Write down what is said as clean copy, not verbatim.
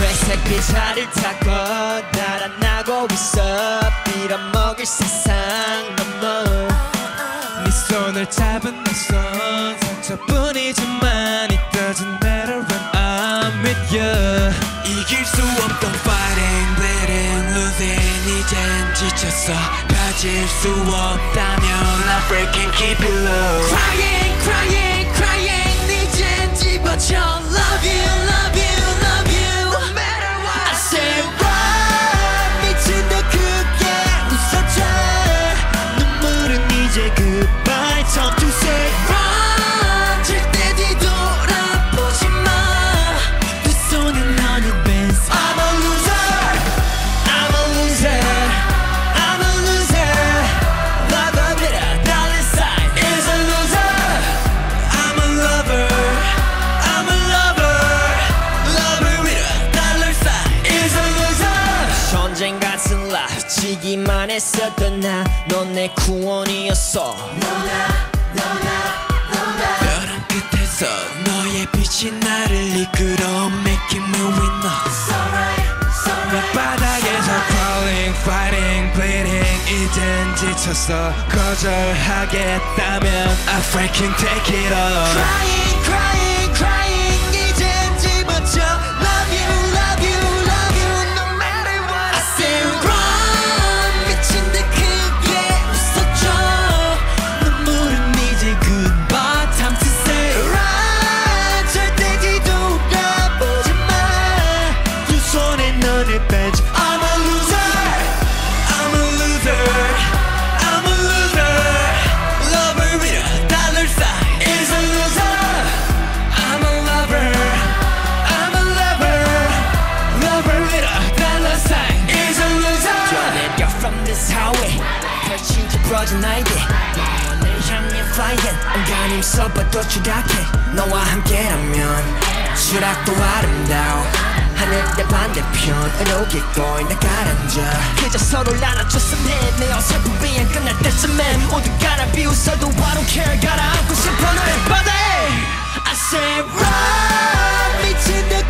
회색 기차를 타고 날아나고 있어 빌어먹을 세상 너무 네 손을 잡은 내 손 상처뿐이지만 It doesn't matter when I'm with you 이길 수 없던 fighting, bleeding, losing 이젠 지쳤어 가질 수 없다면 I freaking keep you low Crying, crying, crying 이젠 집어쳐 Love you, love you, love you No matter what I say Run 미친다 그게 웃어줘 눈물은 이제 goodbye Time to say Run 절대 뒤돌아보지마 두 손에 너는 뱉어 I'm a loser I'm a loser I'm a loser Love it up, all inside is a loser I'm a lover I'm a lover Love it up, all inside is a loser 전쟁 같은 life 지기만 했었던 나 넌 내 구원이었어 너나 벼랑 끝에서 너의 빛이 나를 이끌어 Making me winner It's alright, it's alright 바닥에서 crawling, fighting, bleeding 이젠 지쳤어 거절하겠다면 I freaking take it all Crying, crying, crying 이젠 집어쳐 Love you, love you, love you No matter what I say Run 미친 듯 크게 웃어줘 눈물은 이제 goodbye Time to say Run 절대 뒤돌아보지 마 두 손에 너를 뱉어 I'm a loser I'm a loser I'm a loser Lover with a dollar sign is a loser I'm a lover I'm a lover Lover with a dollar sign is a loser Running girl from this highway 펼친 찌푸러진 나에게 너를 향해 flying 안간 힘써봐도 추락해 너와 함께라면 추락도 아름다워 하늘 때 반대편 은옥의 꼴 나 가라앉아 그저 서로를 안아줬으면 내 어설픈 비행 끝날 때쯤엔 모두 갈아비웃어도 I don't care 가라앉고 싶어 너의 바다에 I say run 미친 듯